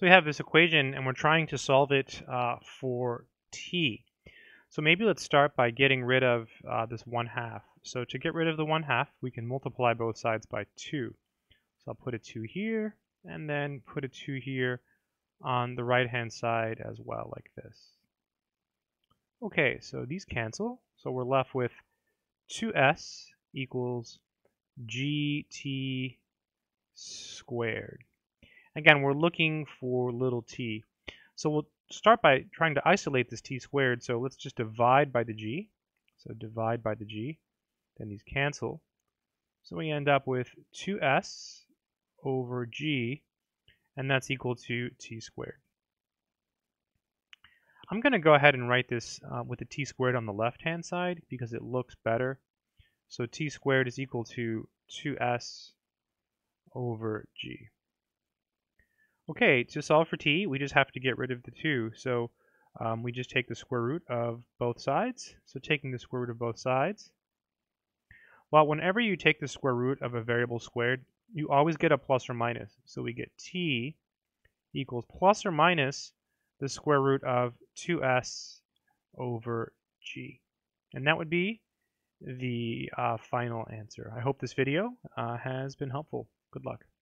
So we have this equation and we're trying to solve it for t. So maybe let's start by getting rid of this 1/2. So to get rid of the 1/2, we can multiply both sides by 2. So I'll put a 2 here and then put a 2 here on the right hand side as well, like this. Okay, so these cancel, so we're left with 2s equals gt squared. Again, we're looking for little t. So we'll start by trying to isolate this t squared, so let's just divide by the g. So divide by the g, then these cancel. So we end up with 2s over g, and that's equal to t squared. I'm going to go ahead and write this with the t squared on the left-hand side because it looks better. So t squared is equal to 2s over g. Okay, to solve for t, we just have to get rid of the 2. So we just take the square root of both sides. So taking the square root of both sides. Well, whenever you take the square root of a variable squared, you always get a plus or minus. So we get t equals plus or minus the square root of 2s over g. And that would be the final answer. I hope this video has been helpful. Good luck.